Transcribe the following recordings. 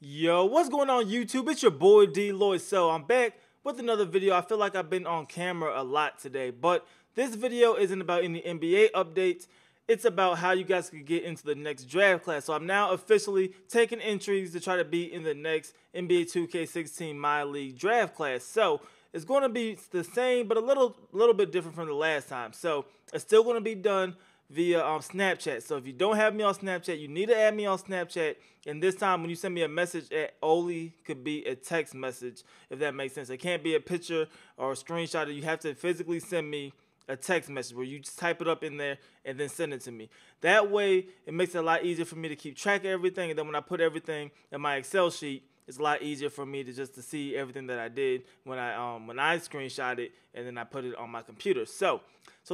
Yo, what's going on YouTube? It's your boy D Loy. So I'm back with another video. I feel like I've been on camera a lot today, but this video isn't about any NBA updates. It's about how you guys could get into the next draft class. So I'm now officially taking entries to try to be in the next NBA 2K16 My League draft class. So it's going to be the same, but a little bit different from the last time. So it's still going to be done via Snapchat. So if you don't have me on Snapchat, you need to add me on Snapchat. And this time when you send me a message, it only could be a text message, if that makes sense. It can't be a picture or a screenshot. You have to physically send me a text message where you just type it up in there and then send it to me. That way it makes it a lot easier for me to keep track of everything. And then when I put everything in my Excel sheet, it's a lot easier for me to just to see everything that I did when I screenshot it and then I put it on my computer. So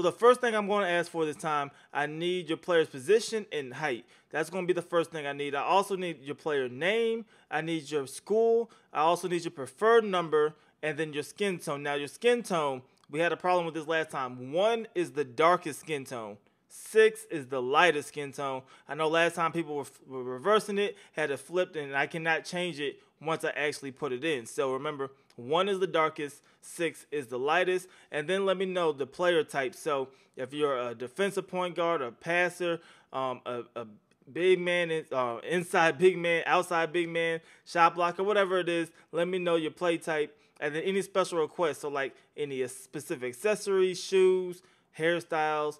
the first thing I'm going to ask for this time, I need your player's position and height. That's going to be the first thing I need. I also need your player name. I need your school. I also need your preferred number and then your skin tone. Now your skin tone, we had a problem with this last time. 1 is the darkest skin tone. 6 is the lightest skin tone. I know last time people were reversing it, had it flipped, and I cannot change it once I actually put it in. So remember, 1 is the darkest, 6 is the lightest, and then let me know the player type. So if you're a defensive point guard, a passer, a big man, inside big man, outside big man, shot blocker, whatever it is, let me know your play type, and then any special requests. So like any specific accessories, shoes, hairstyles.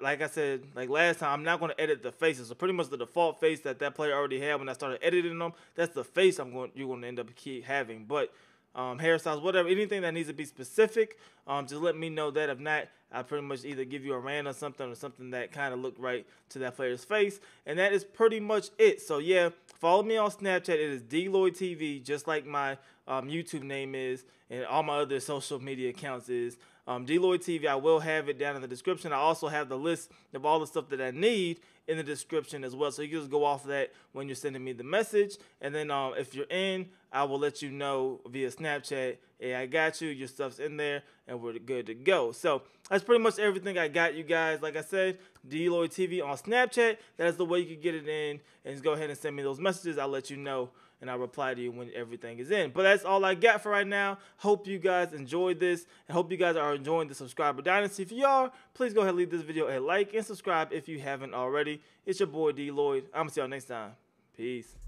Like I said, like last time, I'm not going to edit the faces. So pretty much the default face that player already had when I started editing them, that's the face you're going to end up keep having. But hairstyles, whatever, anything that needs to be specific, just let me know that. If not, I pretty much either give you a random something or something that kind of looked right to that player's face. And that is pretty much it. So yeah, follow me on Snapchat. It is DLloydTV, just like my YouTube name is, and all my other social media accounts is. D Loy TV, I will have it down in the description. I also have the list of all the stuff that I need in the description as well. So you can just go off that when you're sending me the message. And then if you're in, I will let you know via Snapchat, hey, I got you, your stuff's in there, and we're good to go. So that's pretty much everything I got, you guys. Like I said, D Loy TV on Snapchat. That is the way you can get it in. And just go ahead and send me those messages. I'll let you know, and I'll reply to you when everything is in. But that's all I got for right now. Hope you guys enjoyed this. I hope you guys are enjoying the subscriber dynasty. If you are, please go ahead and leave this video a like and subscribe if you haven't already. It's your boy D Loy. I'm going to see y'all next time. Peace.